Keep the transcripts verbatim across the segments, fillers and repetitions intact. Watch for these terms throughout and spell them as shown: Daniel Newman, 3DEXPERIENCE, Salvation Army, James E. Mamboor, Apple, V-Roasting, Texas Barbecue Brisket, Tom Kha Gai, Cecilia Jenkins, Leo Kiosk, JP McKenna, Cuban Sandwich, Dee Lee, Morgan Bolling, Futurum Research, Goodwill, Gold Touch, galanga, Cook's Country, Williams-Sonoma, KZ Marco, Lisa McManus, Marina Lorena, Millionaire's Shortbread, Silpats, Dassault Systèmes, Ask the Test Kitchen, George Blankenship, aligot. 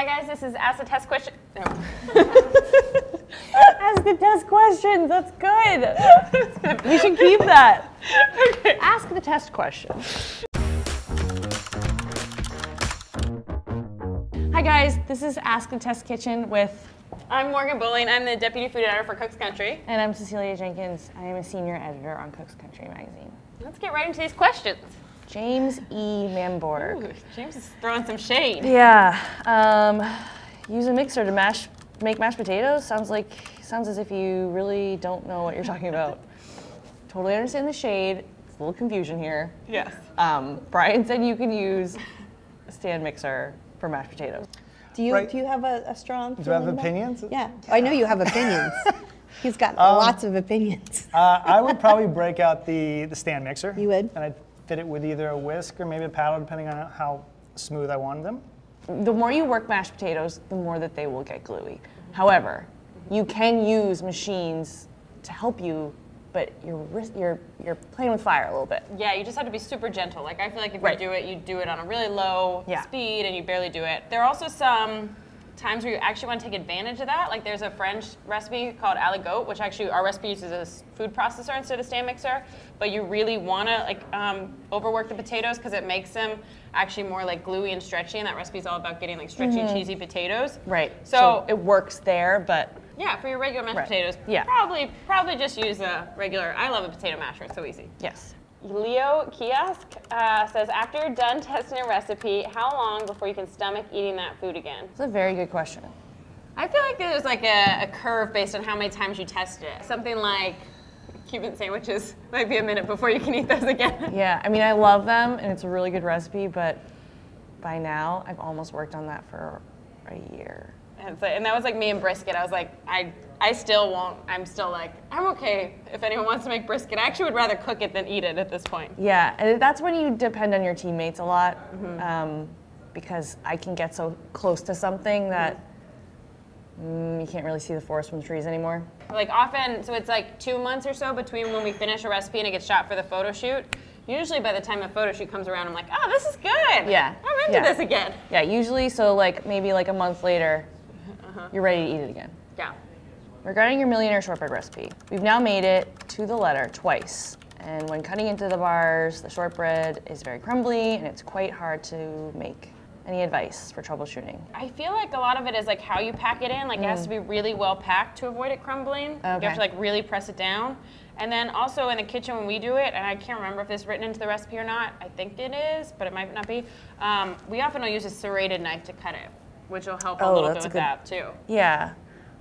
Hi guys, this is Ask the Test Question. No. Ask the Test Questions, that's good. We should keep that. Okay. Ask the Test Questions. Hi guys, this is Ask the Test Kitchen with... I'm Morgan Bolling. I'm the Deputy Food Editor for Cook's Country. And I'm Cecilia Jenkins. I am a Senior Editor on Cook's Country Magazine. Let's get right into these questions. James E. Mamboor. James is throwing some shade. Yeah. Um, use a mixer to mash, make mashed potatoes. Sounds like, sounds as if you really don't know what you're talking about. Totally understand the shade. It's a little confusion here. Yes. Um, Brian said you can use a stand mixer for mashed potatoes. Do you, right. do you have a, a strong Do you have opinions? That? Yeah. I know you have opinions. He's got um, lots of opinions. uh, I would probably break out the, the stand mixer. You would? And I'd fit it with either a whisk or maybe a paddle, depending on how smooth I wanted them. The more you work mashed potatoes, the more that they will get gluey. Mm-hmm. However, mm-hmm. you can use machines to help you, but you're, you're, you're playing with fire a little bit. Yeah, you just have to be super gentle. Like, I feel like if right. you do it, you do it on a really low yeah. speed and you barely do it. There are also some times where you actually want to take advantage of that. Like, there's a French recipe called aligot, which actually our recipe uses a food processor instead of stand mixer, but you really want to like um, overwork the potatoes because it makes them actually more like gluey and stretchy, and that recipe is all about getting like stretchy, mm-hmm. cheesy potatoes. Right, so, so it works there, but... Yeah, for your regular mashed right. potatoes, yeah. probably probably just use a regular, I love a potato masher, it's so easy. Yes. Leo Kiosk uh, says, after you're done testing a recipe, how long before you can stomach eating that food again? That's a very good question. I feel like there's like a, a curve based on how many times you test it. Something like Cuban sandwiches might be a minute before you can eat those again. Yeah, I mean, I love them, and it's a really good recipe, but by now, I've almost worked on that for a year. And, so, and that was like me and brisket. I was like, I, I still won't, I'm still like, I'm okay if anyone wants to make brisket. I actually would rather cook it than eat it at this point. Yeah, and that's when you depend on your teammates a lot, mm-hmm. um, because I can get so close to something that mm, you can't really see the forest from the trees anymore. Like often, so it's like two months or so between when we finish a recipe and it gets shot for the photo shoot. Usually by the time the photo shoot comes around, I'm like, oh, this is good. Yeah. I'm into yeah. this again. Yeah, usually, so like maybe like a month later, you're ready to eat it again. Yeah. Regarding your millionaire shortbread recipe, we've now made it to the letter twice. And when cutting into the bars, the shortbread is very crumbly and it's quite hard to make. Any advice for troubleshooting? I feel like a lot of it is like how you pack it in. Like mm. it has to be really well packed to avoid it crumbling. Okay. You have to like really press it down. And then also in the kitchen when we do it, and I can't remember if this is written into the recipe or not. I think it is, but it might not be. Um, we often will use a serrated knife to cut it, which will help oh, a little bit with good, that too. Yeah,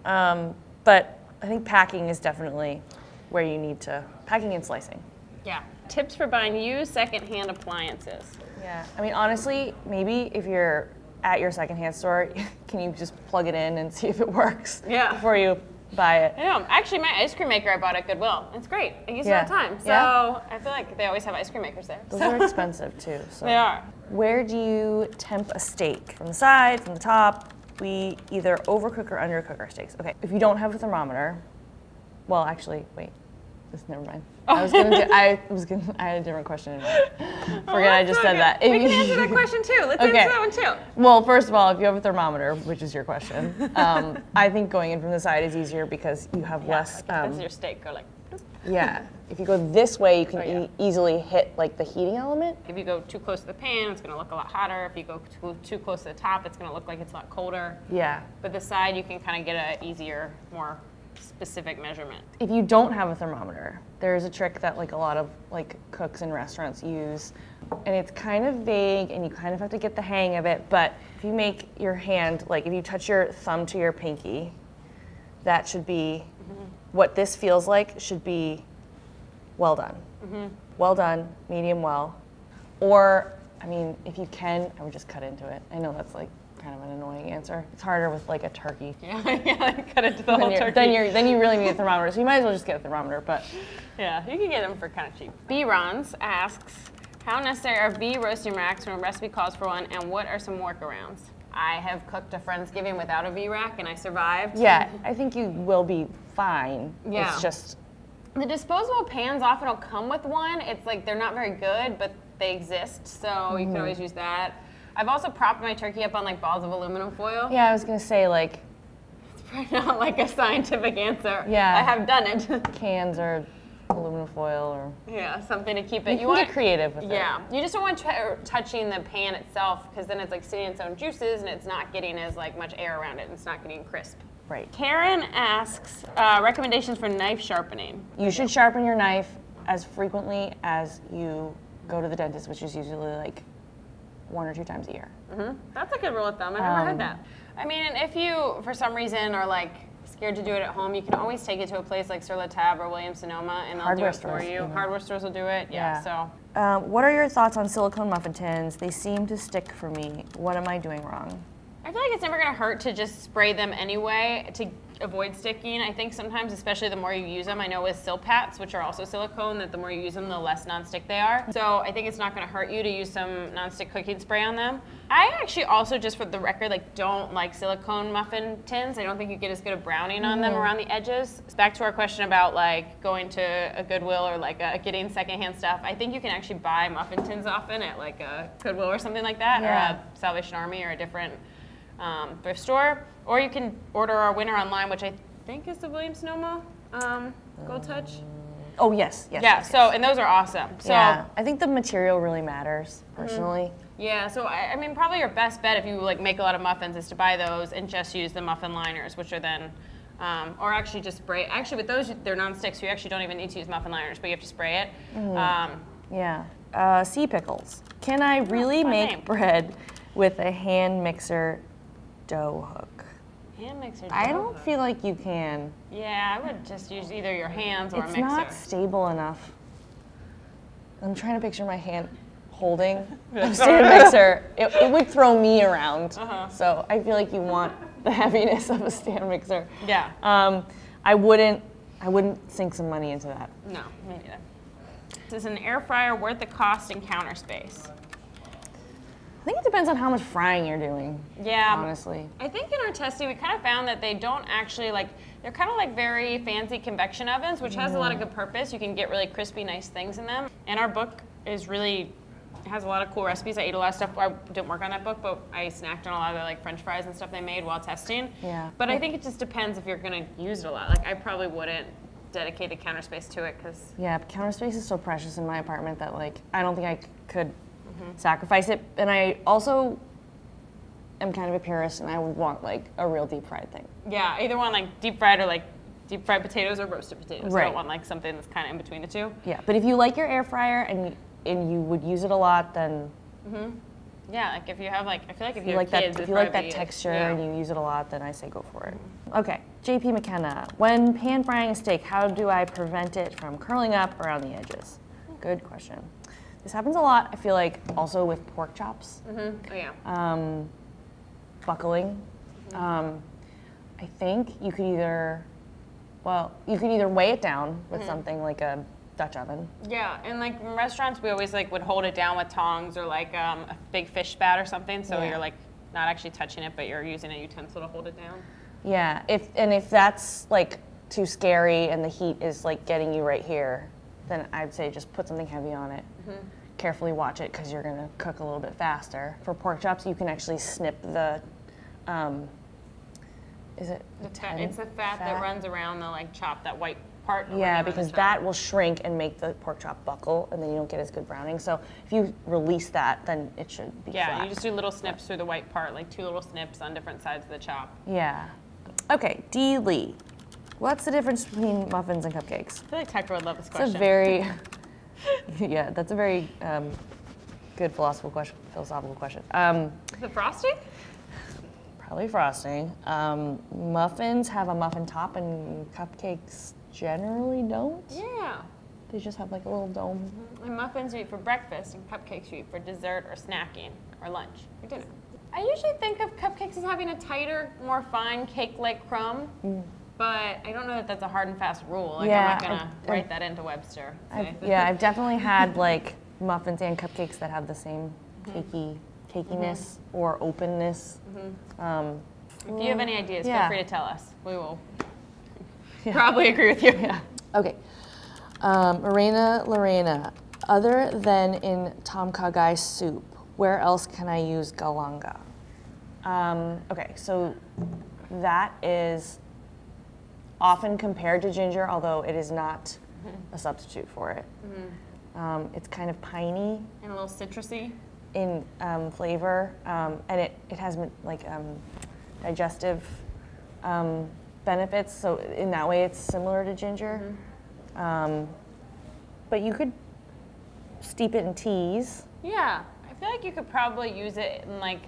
um, but I think packing is definitely where you need to, packing and slicing. Yeah. Tips for buying used secondhand appliances. Yeah, I mean honestly, maybe if you're at your secondhand store, can you just plug it in and see if it works yeah. before you buy it? I know, actually my ice cream maker I bought at Goodwill. It's great, I use yeah. it all the time. So yeah. I feel like they always have ice cream makers there. Those so. are expensive too. So. They are. Where do you temp a steak? From the side, from the top? We either overcook or undercook our steaks. Okay, if you don't have a thermometer, well actually, wait, this, never mind. Oh. I was gonna do, I was gonna, I had a different question in mind. Forget oh, I just so said good. that. We can answer that question too, let's okay. answer that one too. Well, first of all, if you have a thermometer, which is your question, um, I think going in from the side is easier because you have yeah, less. Like um, your steak go like. Yeah, if you go this way, you can oh, yeah. e easily hit like the heating element. If you go too close to the pan, it's gonna look a lot hotter. If you go too, too close to the top, it's gonna look like it's a lot colder. Yeah. But the side, you can kind of get an easier, more specific measurement. If you don't have a thermometer, there's a trick that like a lot of like cooks in restaurants use, and it's kind of vague and you kind of have to get the hang of it, but if you make your hand, like if you touch your thumb to your pinky, that should be mm-hmm. what this feels like should be well done. Mm-hmm. Well done, medium well. Or, I mean, if you can, I would just cut into it. I know that's like kind of an annoying answer. It's harder with like a turkey. Yeah, yeah, cut into the whole turkey. Then, you're, then you really need a thermometer, so you might as well just get a thermometer, but. Yeah, you can get them for kind of cheap. B-Rons asks, how necessary are bee roasting racks when a recipe calls for one, and what are some workarounds? I have cooked a Friendsgiving without a bee rack and I survived. Yeah, I think you will be fine. Yeah. It's just... The disposable pans often will come with one. It's like they're not very good, but they exist, so mm-hmm. you can always use that. I've also propped my turkey up on like balls of aluminum foil. Yeah, I was gonna say like. It's probably not like a scientific answer. Yeah. I have done it. Cans or aluminum foil or. Yeah, something to keep it. You, you want to get creative with yeah. it. Yeah, you just don't want to touching the pan itself because then it's like sitting in its own juices and it's not getting as like much air around it and it's not getting crisp. Right. Karen asks uh, recommendations for knife sharpening. You should sharpen your knife as frequently as you go to the dentist, which is usually like one or two times a year. Mm-hmm. That's a good rule of thumb. I've never um, heard that. I mean, if you, for some reason, are like scared to do it at home, you can always take it to a place like Sur La Table or Williams-Sonoma, and they'll do it for you. Mm-hmm. Hardware stores will do it. Yeah. yeah. So, um, what are your thoughts on silicone muffin tins? They seem to stick for me. What am I doing wrong? I feel like it's never going to hurt to just spray them anyway to avoid sticking. I think sometimes, especially the more you use them, I know with Silpats, which are also silicone, that the more you use them, the less nonstick they are. So I think it's not going to hurt you to use some nonstick cooking spray on them. I actually also, just for the record, like don't like silicone muffin tins. I don't think you get as good a browning on mm-hmm. them around the edges. Back to our question about like going to a Goodwill or like a, getting secondhand stuff. I think you can actually buy muffin tins often at like a Goodwill or something like that, yeah. or a Salvation Army or a different. Um, thrift store, or you can order our winner online, which I think is the Williams-Sonoma um, Gold Touch. Oh yes, yes. Yeah. Yes, so yes. and those are awesome. So yeah. I think the material really matters personally. Mm-hmm. Yeah. So I, I mean, probably your best bet if you like make a lot of muffins is to buy those and just use the muffin liners, which are then, um, or actually just spray. Actually, with those they're non-stick, so you actually don't even need to use muffin liners, but you have to spray it. Mm-hmm. um, yeah. Uh, sea pickles. Can I really make name. bread with a hand mixer? Dough hook. Hand mixer dough I don't hook. feel like you can. Yeah, I would just use either your hands or it's a mixer. It's not stable enough. I'm trying to picture my hand holding a stand mixer. It, it would throw me around. Uh-huh. So I feel like you want the heaviness of a stand mixer. Yeah. Um, I wouldn't. I wouldn't sink some money into that. No, me neither. Is an air fryer worth the cost and counter space? I think it depends on how much frying you're doing. Yeah. Honestly. I think in our testing we kind of found that they don't actually like, they're kind of like very fancy convection ovens, which has yeah. a lot of good purpose. You can get really crispy, nice things in them. And our book is really, has a lot of cool recipes. I ate a lot of stuff. I didn't work on that book, but I snacked on a lot of the like French fries and stuff they made while testing. Yeah. But I think it just depends if you're gonna use it a lot. Like I probably wouldn't dedicate the counter space to it because. Yeah, counter space is so precious in my apartment that like, I don't think I could Mm-hmm. sacrifice it, and I also am kind of a purist, and I would want like a real deep fried thing. Yeah, I either want like deep fried or like deep fried potatoes or roasted potatoes. Right. I don't want like something that's kind of in between the two. Yeah, but if you like your air fryer and and you would use it a lot, then mm-hmm. yeah, like if you have like I feel like if you like kids, that if you like that texture yeah. and you use it a lot, then I say go for it. Mm-hmm. Okay, J P McKenna, when pan frying a steak, how do I prevent it from curling up around the edges? Good question. This happens a lot, I feel like, also with pork chops. Mm-hmm. Oh, yeah. Um, buckling. Mm-hmm. um, I think you could either, well, you could either weigh it down with mm-hmm. something like a Dutch oven. Yeah, and like in restaurants, we always like would hold it down with tongs or like um, a big fish spat or something, so yeah. you're like not actually touching it, but you're using a utensil to hold it down. Yeah, if and if that's like too scary and the heat is like getting you right here, then I'd say just put something heavy on it. Mm-hmm. Carefully watch it because you're going to cook a little bit faster. For pork chops, you can actually snip the, um, is it? The ten, it's the fat, fat that runs around the like chop, that white part. Yeah, because that will shrink and make the pork chop buckle, and then you don't get as good browning. So if you release that, then it should be yeah, flat. Yeah, you just do little snips through the white part, like two little snips on different sides of the chop. Yeah. Okay, Dee Lee, what's the difference between muffins and cupcakes? I feel like Tucker would love this question. It's a very. Yeah, that's a very um, good philosophical question. Philosophical question. Um, the frosting? Probably frosting. Um, muffins have a muffin top, and cupcakes generally don't. Yeah. They just have like a little dome. And muffins you eat for breakfast, and cupcakes you eat for dessert or snacking or lunch or dinner. I usually think of cupcakes as having a tighter, more fine cake-like crumb. Mm. But I don't know that that's a hard and fast rule. Like, yeah, I'm not gonna I've, write I've, that into Webster. I've, yeah, I've definitely had like muffins and cupcakes that have the same cakey, cakiness mm-hmm. or openness. Mm-hmm. um, if you have any ideas, yeah. feel free to tell us. We will yeah. probably agree with you. Yeah. Okay, um, Marina Lorena, other than in Tom Kha Gai soup, where else can I use galanga? Um, okay, so that is often compared to ginger, although it is not a substitute for it. Mm-hmm. um, it's kind of piney. And a little citrusy. In um, flavor, um, and it, it has like um, digestive um, benefits, so in that way it's similar to ginger. Mm-hmm. um, but you could steep it in teas. Yeah, I feel like you could probably use it in like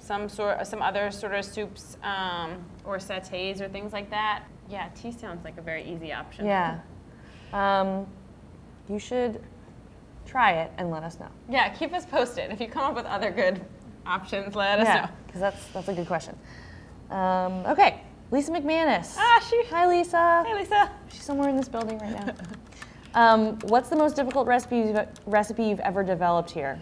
some sort, some other sort of soups um, or sautés or things like that. Yeah, tea sounds like a very easy option. Yeah, um, you should try it and let us know. Yeah, keep us posted. If you come up with other good options, let us yeah, know. Because that's that's a good question. Um, okay, Lisa McManus. Ah, she. Hi, Lisa. Hi, Lisa. She's somewhere in this building right now. um, what's the most difficult recipe you've, recipe you've ever developed here?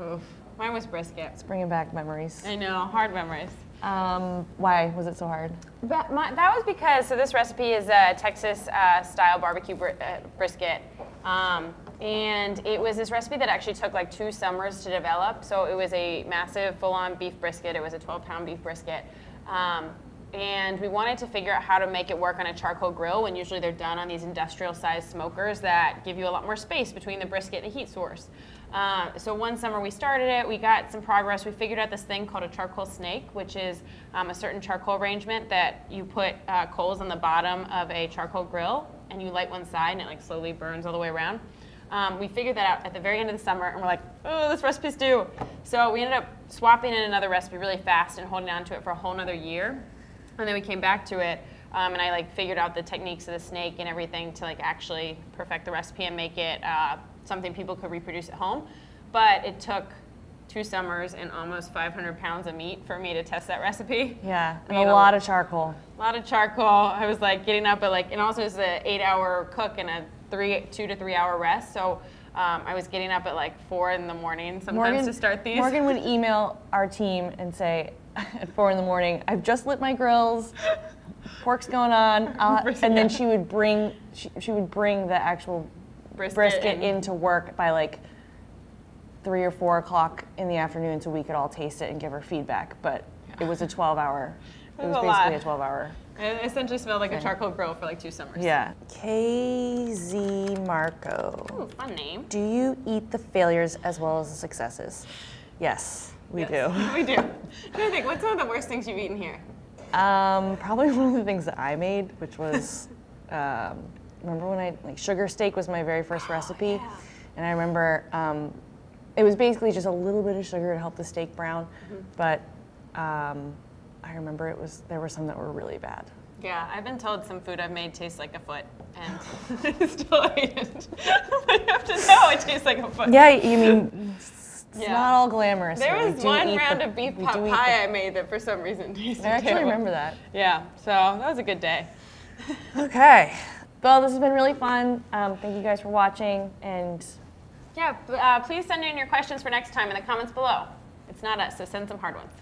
Oof, mine was brisket. It's bringing back memories. I know, hard memories. Um, why was it so hard? That, my, that was because, so this recipe is a Texas uh, style barbecue br uh, brisket. Um, and it was this recipe that actually took like two summers to develop. So it was a massive full-on beef brisket. It was a twelve pound beef brisket. Um, and we wanted to figure out how to make it work on a charcoal grill when usually they're done on these industrial-sized smokers that give you a lot more space between the brisket and the heat source. Uh, so one summer we started it, we got some progress, we figured out this thing called a charcoal snake, which is um, a certain charcoal arrangement that you put uh, coals on the bottom of a charcoal grill and you light one side and it like slowly burns all the way around. Um, we figured that out at the very end of the summer and we're like, oh, this recipe's due. So we ended up swapping in another recipe really fast and holding on to it for a whole nother year. And then we came back to it um, and I like figured out the techniques of the snake and everything to like actually perfect the recipe and make it uh, something people could reproduce at home. But it took two summers and almost five hundred pounds of meat for me to test that recipe. Yeah, and I mean, a lot a, of charcoal. A lot of charcoal. I was like getting up at like, and also it's an eight hour cook and a three, two to three hour rest. So um, I was getting up at like four in the morning sometimes Morgan, to start these. Morgan would email our team and say, at four in the morning, I've just lit my grills, pork's going on, uh, and then she would bring she, she would bring the actual brisket, brisket into work by like three or four o'clock in the afternoon, so we could all taste it and give her feedback. But yeah. it was a twelve hour. It was, it was basically a, a twelve hour. It essentially smelled like thing. a charcoal grill for like two summers. Yeah. K Z Marco. Ooh, fun name. Do you eat the failures as well as the successes? Yes. We yes, do. We do. I think, what's one of the worst things you've eaten here? Um, probably one of the things that I made, which was, um, remember when I, like sugar steak was my very first oh, recipe. Yeah. And I remember um, it was basically just a little bit of sugar to help the steak brown. Mm-hmm. But um, I remember it was, there were some that were really bad. Yeah, I've been told some food I've made tastes like a foot, and I still eat it. I have to know it tastes like a foot. Yeah, you mean... It's yeah. not all glamorous. There was one round the, of beef pot pie I made that for some reason tasted I actually terrible. remember that. Yeah, so that was a good day. Okay. Well, this has been really fun. Um, thank you guys for watching. And yeah, uh, please send in your questions for next time in the comments below. It's not us, so send some hard ones.